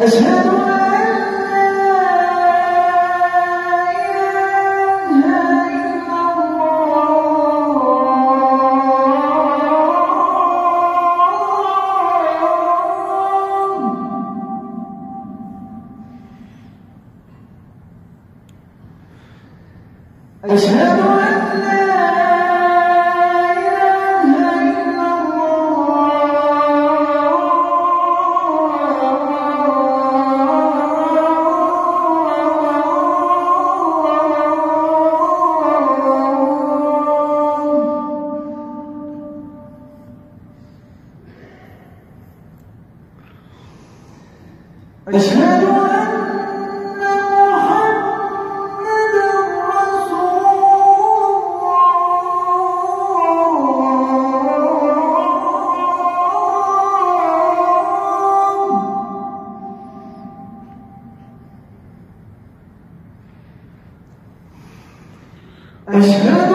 أشهد أن لا إله إلا الله. أشهد أن لا أشهد أن محمداً رسول الله. أشهد أن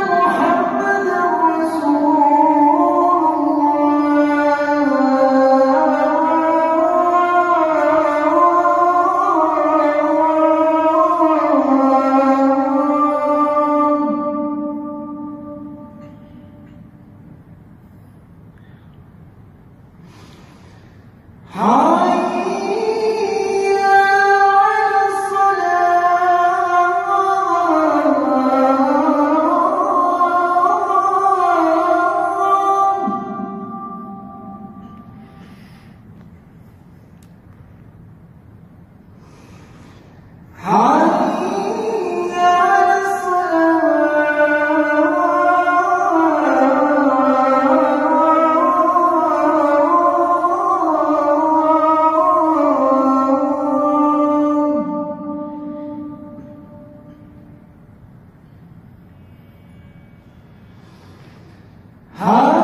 محمداً رسول الله.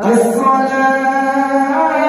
الصلاة